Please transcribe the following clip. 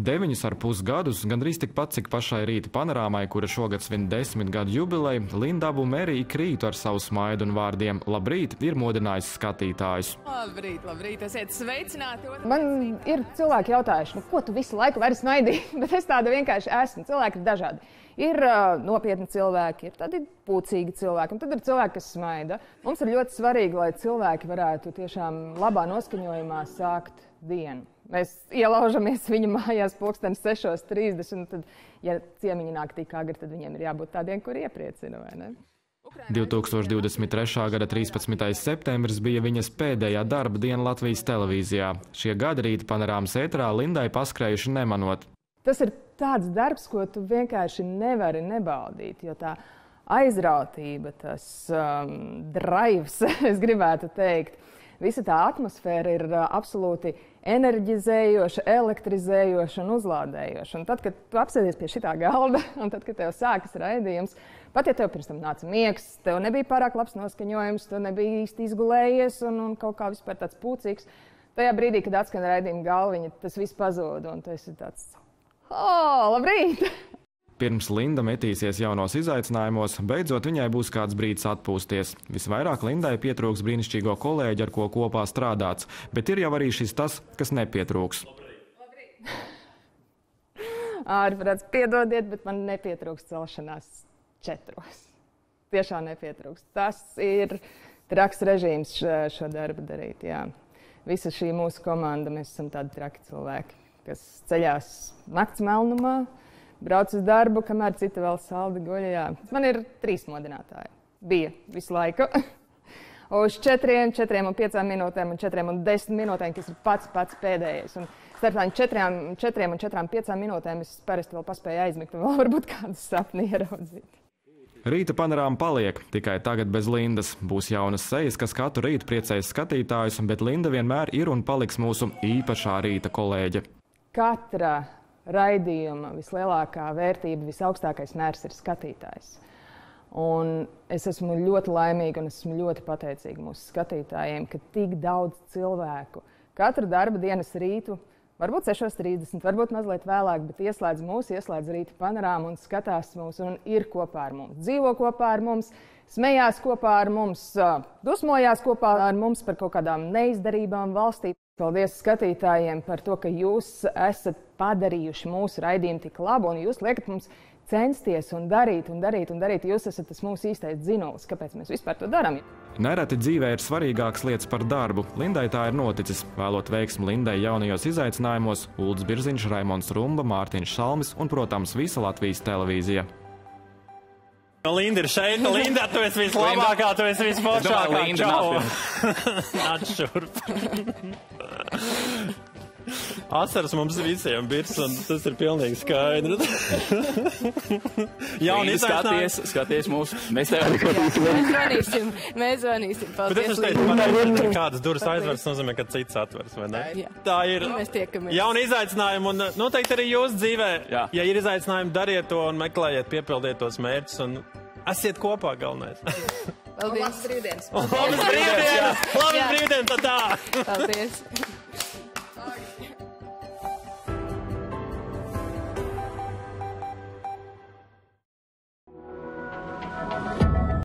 9,5 gadus, gandrīz tikpat cik pašai Rīta panorāmai, kura šogad svin 10 gadu jubileju, Linda Abu Meri ik rītu ar savu smaidu un vārdiem "Labrīt" ir modinājis skatītājus. Labrīt, labrīt, esiet sveicināti. Man ir cilvēki jautājuši, nu, ko tu visu laiku vari smaidīt, bet es tāda vienkārši esmu. Cilvēki ir dažādi. Ir nopietni cilvēki, ir tādi pūcīgi cilvēki, un tad ir cilvēki, kas smaida. Mums ir ļoti svarīgi, lai cilvēki varētu tiešām labā noskaņojumā sākt dienu. Mēs ielaužamies viņa mājās 6:30, tad, ja ciemiņi nāk tik agri, tad viņiem ir jābūt tādiem, kuri iepriecina, vai ne? 2023. gada 13. septembris bija viņas pēdējā darba diena Latvijas televīzijā. Šie gadi Rīta panorāmas ētrā Lindai paskrējuši nemanot. Tas ir tāds darbs, ko tu vienkārši nevari nebaudīt, jo tā aizrautība, tas drives, es gribētu teikt, visa tā atmosfēra ir absolūti enerģizējoša, elektrizējoša un uzlādējoša. Un tad, kad tu apsēdies pie šitā galda un tad, kad tev sākas raidījums, pat ja tev pirms tam nāca miegs, tev nebija pārāk labs noskaņojums, tu nebija īsti izgulējies un kaut kā vispār tāds pūcīgs, tajā brīdī, kad atskan raidījuma galviņa, tas viss pazuda un tu esi tāds labrīt! Pirms Linda metīsies jaunos izaicinājumos, beidzot viņai būs kāds brīdis atpūsties. Visvairāk Lindai pietrūks brīnišķīgo kolēģi, ar ko kopā strādāts, bet ir jau arī šis tas, kas nepietrūks. Ārprāts, piedodiet, bet man nepietrūks celšanās 4. Tiešām nepietrūks. Tas ir traks režīms šo darbu darīt, jā. Visa šī mūsu komanda, mēs esam tādi traki cilvēki, kas ceļās nakts melnumā, brauc uz darbu, kamēr cita vēl saldi guļajā. Man ir 3 modinātāji. Bija visu laiku. Uz 4, 4 un 5 minūtēm un 4 un 10 minūtēm, kas ir pats pēdējais. Un starp tām 4 un 5 minūtēm es parasti vēl paspēju aizmigt un vēl varbūt kādu sapni ieraudzīt. Rīta panorāma paliek, tikai tagad bez Lindas. Būs jaunas sejas, kas katru rītu priecēs skatītājus, bet Linda vienmēr ir un paliks mūsu īpašā Rīta kolēģe. Katra raidījuma vislielākā vērtība, visaugstākais mērs ir skatītājs. Un es esmu ļoti laimīga un esmu ļoti pateicīga mūsu skatītājiem, ka tik daudz cilvēku katru darba dienas rītu, varbūt 6:30, varbūt mazliet vēlāk, bet ieslēdz mūs, ieslēdz Rīta panorāmu un skatās mūs un ir kopā ar mums, dzīvo kopā ar mums, smējās kopā ar mums, dusmojās kopā ar mums par kaut kādām neizdarībām valstī. Paldies skatītājiem par to, ka jūs esat padarījuši mūsu raidījumu tik labu un jūs liekat mums censties un darīt un darīt un darīt. Jūs esat tas mūsu īstais dzinolis, kāpēc mēs vispār to darām. Nereti dzīvē ir svarīgākas lietas par darbu. Lindai tā ir noticis. Vēlot veiksmi Lindai jaunajos izaicinājumos, Uldis Birziņš, Raimonds Rumba, Mārtiņš Šalmis un, protams, visa Latvijas televīzija. Linda ir šeit. Linda, tu esi vislabākā, tu esi visforšākā. Čau! Nāc šurp. Asaras mums visiem birs, un tas ir pilnīgi skaidrs. Jauni izaicinājumi. Skaties mūsu. Mēs tev zvanīsim. Mēs zvanīsim. Paldies, Linda. Bet es kādas durvis aizvers, nozīmē, ka cits atvers, vai ne? Tā ir jauni izaicinājumi, un noteikti arī jūs dzīvē. Ja ir izaicinājumi, dariet to un meklējiet, piepildiet tos mērķus, un esiet kopā galvenais. Paldies. Labas brīvdienas. Labas brīvdienas. Labas brīvdienas, tā. Paldies.